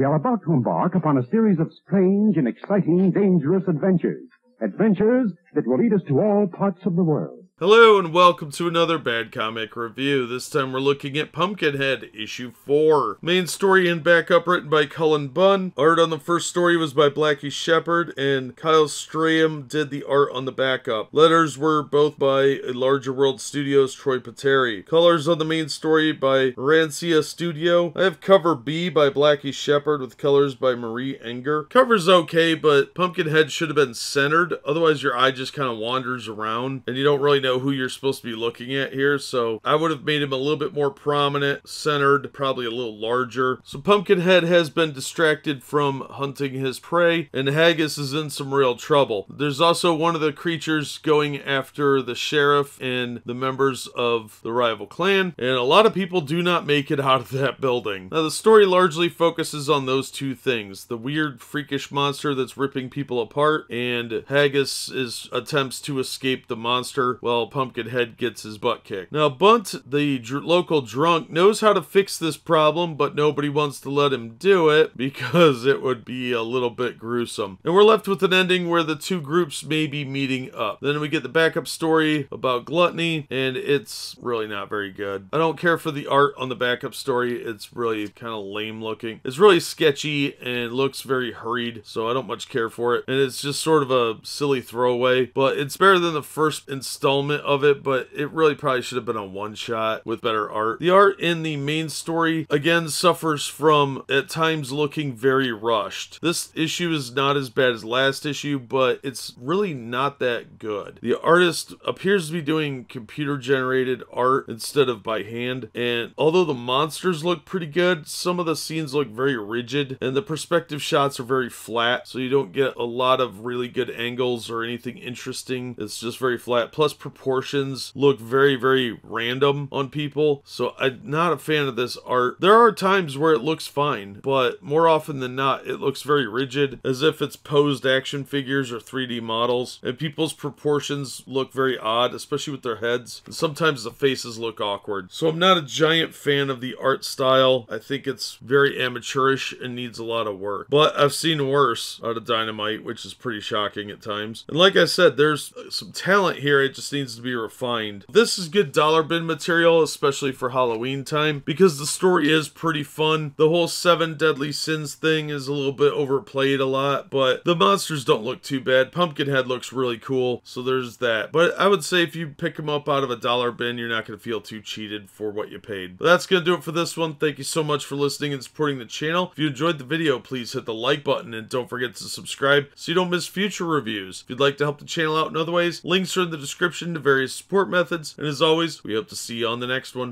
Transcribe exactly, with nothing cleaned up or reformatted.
We are about to embark upon a series of strange and exciting, dangerous adventures. Adventures that will lead us to all parts of the world. Hello and welcome to another Bad Comic Review. This time we're looking at Pumpkinhead, Issue four. Main story and backup written by Cullen Bunn. Art on the first story was by Blacky Shepherd, and Kyle Strahm did the art on the backup. Letters were both by A Larger World Studios, Troy Peteri. Colors on the main story by Arancia Studio. I have cover B by Blacky Shepherd with colors by Marie Enger. Cover's okay, but Pumpkinhead should have been centered, otherwise your eye just kind of wanders around, and you don't really know who you're supposed to be looking at here, so I would have made him a little bit more prominent, centered, probably a little larger. So Pumpkinhead has been distracted from hunting his prey, and Haggis is in some real trouble. There's also one of the creatures going after the sheriff and the members of the rival clan, and a lot of people do not make it out of that building. Now the story largely focuses on those two things, the weird freakish monster that's ripping people apart, and Haggis is attempts to escape the monster while Pumpkinhead gets his butt kicked. Now Bunt, the dr- local drunk, knows how to fix this problem, but nobody wants to let him do it because it would be a little bit gruesome. And we're left with an ending where the two groups may be meeting up. Then we get the backup story about gluttony, and it's really not very good. I don't care for the art on the backup story. It's really kind of lame looking. It's really sketchy and looks very hurried, so I don't much care for it. And it's just sort of a silly throwaway, but it's better than the first installment of it, but it really probably should have been a one shot with better art. The art in the main story again suffers from at times looking very rushed. This issue is not as bad as last issue, but it's really not that good. The artist appears to be doing computer generated art instead of by hand, and although the monsters look pretty good, some of the scenes look very rigid and the perspective shots are very flat, so you don't get a lot of really good angles or anything interesting. It's just very flat, plus proportions look very very random on people, so I'm not a fan of this art. There are times where it looks fine, but more often than not it looks very rigid, as if it's posed action figures or three D models, and people's proportions look very odd, especially with their heads, and sometimes the faces look awkward. So I'm not a giant fan of the art style. I think it's very amateurish and needs a lot of work, but I've seen worse out of Dynamite, which is pretty shocking at times. And like I said, there's some talent here, it just needs to be refined. This is good dollar bin material, especially for Halloween time, because the story is pretty fun. The whole seven deadly sins thing is a little bit overplayed a lot, but the monsters don't look too bad. Pumpkinhead looks really cool, so there's that. But I would say if you pick them up out of a dollar bin, you're not going to feel too cheated for what you paid. But that's going to do it for this one. Thank you so much for listening and supporting the channel. If you enjoyed the video, please hit the like button and don't forget to subscribe so you don't miss future reviews. If you'd like to help the channel out in other ways, links are in the description to various support methods, and as always, we hope to see you on the next one.